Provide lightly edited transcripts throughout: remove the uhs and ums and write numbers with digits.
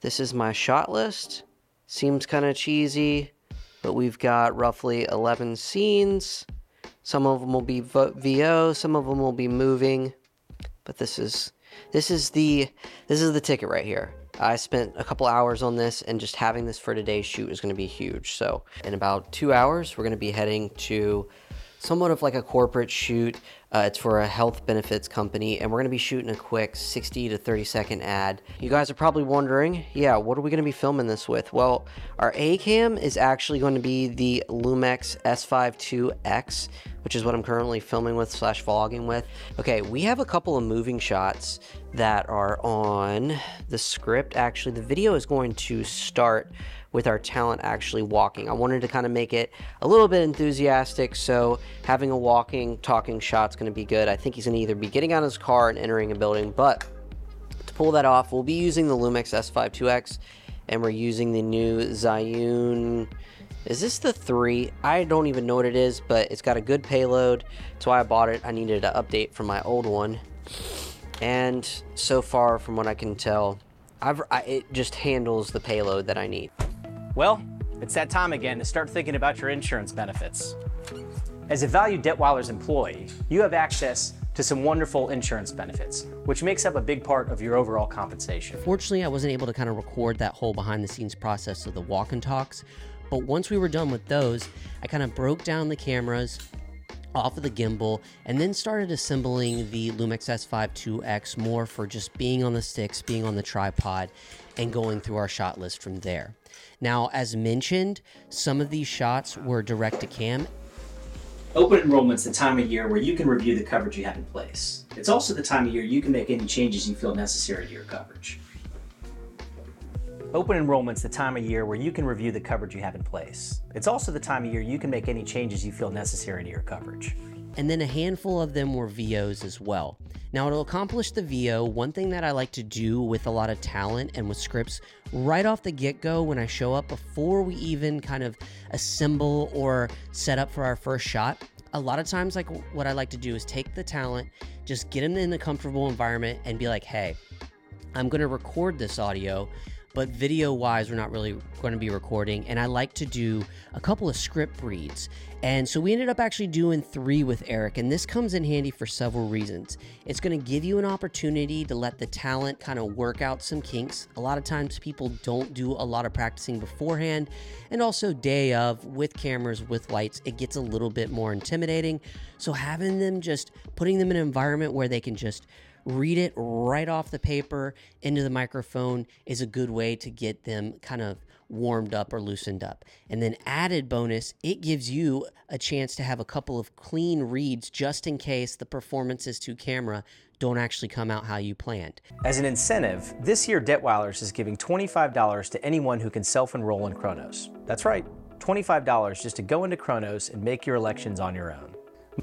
This is my shot list. Seems kind of cheesy, but we've got roughly 11 scenes. Some of them will be VO, some of them will be moving, but this is the ticket right here. I spent a couple hours on this, and just having this for today's shoot is going to be huge. So in about 2 hours, we're going to be heading to somewhat of like a corporate shoot. It's for a health benefits company, and we're going to be shooting a quick 60 to 30-second ad. You guys are probably wondering, yeah, what are we going to be filming this with? Well, our A cam is actually going to be the Lumix S5IIX, which is what I'm currently filming with / vlogging with. Okay, we have a couple of moving shots that are on the script. Actually, the video is going to start with our talent actually walking. I wanted to kind of make it a little bit enthusiastic, so having a walking, talking shot's gonna be good. I think he's gonna either be getting out of his car and entering a building, but to pull that off, we'll be using the Lumix S5IIX, and we're using the new Zhiyun. Is this the 3? I don't even know what it is, but it's got a good payload. That's why I bought it. I needed an update from my old one. And so far, from what I can tell, it just handles the payload that I need. Well, it's that time again to start thinking about your insurance benefits. As a valued Detweiler's employee, you have access to some wonderful insurance benefits, which makes up a big part of your overall compensation. Fortunately, I wasn't able to kind of record that whole behind the scenes process of the walk and talks, but once we were done with those, I kind of broke down the cameras off of the gimbal and then started assembling the Lumix S5IIX more for just being on the sticks, being on the tripod, and going through our shot list from there. Now, as mentioned, some of these shots were direct to cam. Open enrollment's the time of year where you can review the coverage you have in place. It's also the time of year you can make any changes you feel necessary to your coverage. Open enrollment's the time of year where you can review the coverage you have in place. It's also the time of year you can make any changes you feel necessary to your coverage. And then a handful of them were VOs as well. Now, to accomplish the VO, one thing that I like to do with a lot of talent and with scripts right off the get-go when I show up, before we even kind of assemble or set up for our first shot, a lot of times, like, what I like to do is take the talent, just get them in a comfortable environment and be like, hey, I'm gonna record this audio, but video-wise, we're not really going to be recording, and I like to do a couple of script reads. And so we ended up actually doing 3 with Eric, and this comes in handy for several reasons. It's going to give you an opportunity to let the talent kind of work out some kinks. A lot of times people don't do a lot of practicing beforehand, and also day of, with cameras, with lights, it gets a little bit more intimidating. So having them, just putting them in an environment where they can just read it right off the paper into the microphone is a good way to get them kind of warmed up or loosened up. And then added bonus, it gives you a chance to have a couple of clean reads just in case the performances to camera don't actually come out how you planned. As an incentive, this year Detweiler's is giving $25 to anyone who can self-enroll in Kronos. That's right, $25 just to go into Kronos and make your elections on your own.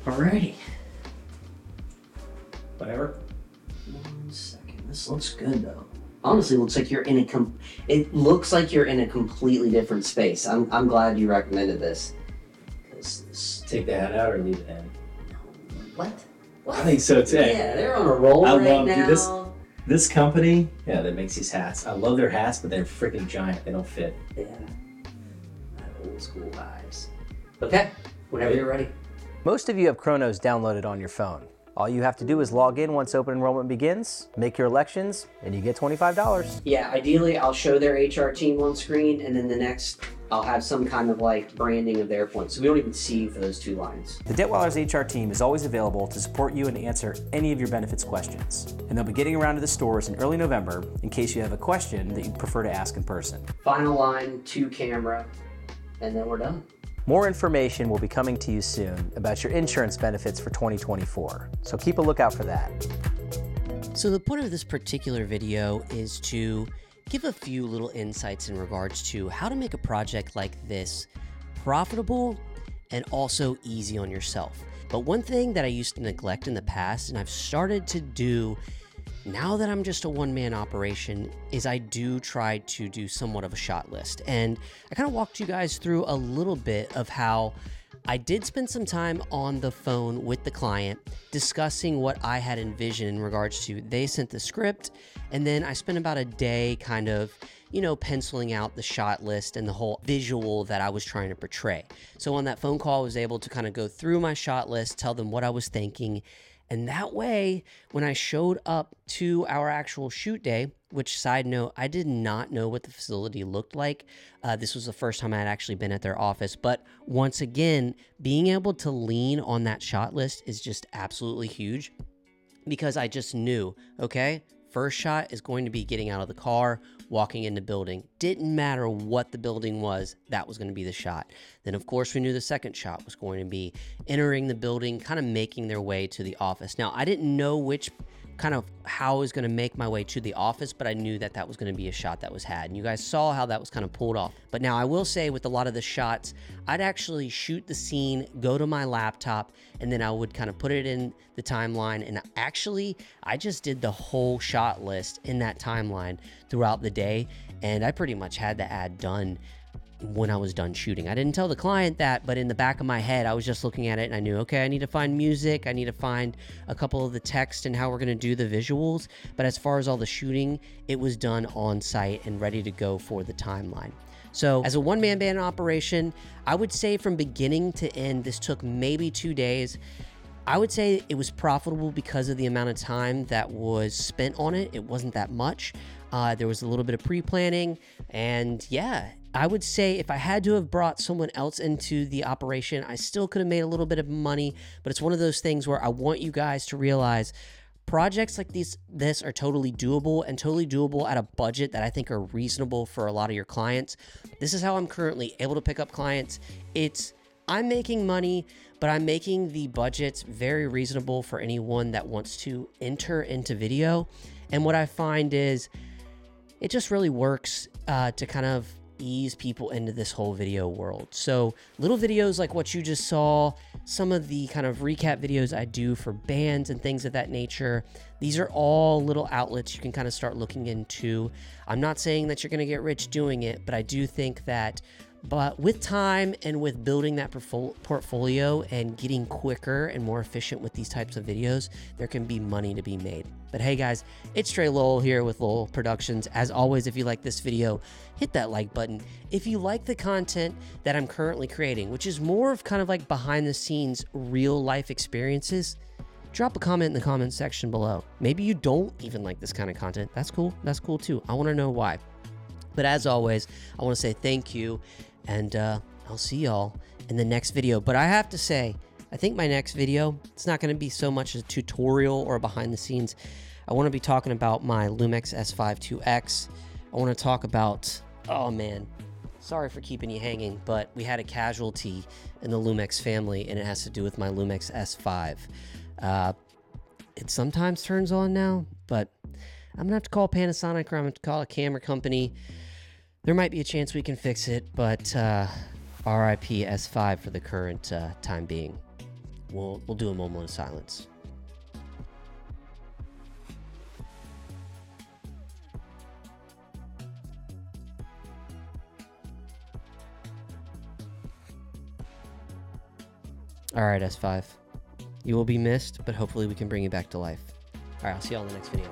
Alrighty. Whatever. 1 second. This looks good though. Honestly, looks like you're in a completely different space. I'm glad you recommended this. Take the hat out or leave it in. No. What? I think so too. Yeah, they're on a roll right now. Dude, this company, yeah, that makes these hats. I love their hats, but they're freaking giant. They don't fit. Yeah. Old school vibes. Okay. Whenever you're ready. Most of you have Kronos downloaded on your phone. All you have to do is log in once open enrollment begins, make your elections, and you get $25. Yeah, ideally I'll show their HR team on screen, and then the next I'll have some kind of like branding of their points, so we don't even see for those 2 lines. The Detweiler's HR team is always available to support you and answer any of your benefits questions. And they'll be getting around to the stores in early November in case you have a question that you'd prefer to ask in person. Final line to camera, and then we're done. More information will be coming to you soon about your insurance benefits for 2024, so keep a lookout for that. So the point of this particular video is to give a few little insights in regards to how to make a project like this profitable and also easy on yourself. But one thing that I used to neglect in the past, and I've started to do now that I'm just a one-man operation, is I do try to do somewhat of a shot list. And I kind of walked you guys through a little bit of how I did spend some time on the phone with the client discussing what I had envisioned in regards to, they sent the script, and then I spent about a day kind of you know, penciling out the shot list and the whole visual that I was trying to portray. So on that phone call, I was able to kind of go through my shot list, tell them what I was thinking. And that way, when I showed up to our actual shoot day, which, side note, I did not know what the facility looked like. This was the first time I had actually been at their office. But once again, being able to lean on that shot list is just absolutely huge, because I just knew, okay, first shot is going to be getting out of the car, walking in the building. Didn't matter what the building was, that was going to be the shot. Then, of course, we knew the second shot was going to be entering the building, kind of making their way to the office. Now, I didn't know which kind of how I was going to make my way to the office, but I knew that that was going to be a shot that was had. And you guys saw how that was kind of pulled off. But now I will say, with a lot of the shots, I'd actually shoot the scene, go to my laptop, and then I would kind of put it in the timeline. And actually, I just did the whole shot list in that timeline throughout the day. And I pretty much had the ad done when I was done shooting. I didn't tell the client that, but in the back of my head, I was just looking at it and I knew, okay, I need to find music. I need to find a couple of the text and how we're going to do the visuals. But as far as all the shooting, it was done on site and ready to go for the timeline. So as a one-man band operation, I would say from beginning to end, this took maybe 2 days. I would say it was profitable because of the amount of time that was spent on it. It wasn't that much. There was a little bit of pre-planning, and yeah, I would say if I had to have brought someone else into the operation, I still could have made a little bit of money, but it's one of those things where I want you guys to realize projects like this are totally doable, and totally doable at a budget that I think are reasonable for a lot of your clients. This is how I'm currently able to pick up clients. I'm making money, but I'm making the budgets very reasonable for anyone that wants to enter into video. And what I find is it just really works to kind of ease people into this whole video world. So little videos like what you just saw, some of the kind of recap videos I do for bands and things of that nature, these are all little outlets you can kind of start looking into. I'm not saying that you're going to get rich doing it, but I do think that with time and with building that portfolio and getting quicker and more efficient with these types of videos, there can be money to be made. But hey guys, it's Trey Lowell here with Lowell Productions. As always, if you like this video, hit that like button. If you like the content that I'm currently creating, which is more of kind of like behind the scenes, real life experiences, drop a comment in the comment section below. Maybe you don't even like this kind of content. That's cool. That's cool too. I want to know why. But as always, I want to say thank you, and I'll see y'all in the next video. But I have to say, I think my next video, it's not going to be so much a tutorial or behind the scenes. I want to be talking about my Lumix S5IIX. I want to talk about, oh man, sorry for keeping you hanging, but we had a casualty in the Lumix family, and it has to do with my Lumix S5. It sometimes turns on now, but I'm going to have to call Panasonic, or I'm going to call a camera company. There might be a chance we can fix it, but RIP S5 for the current time being. We'll do a moment of silence. All right, S5. You will be missed, but hopefully we can bring you back to life. All right, I'll see you all in the next video.